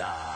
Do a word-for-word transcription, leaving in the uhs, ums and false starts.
Pizza.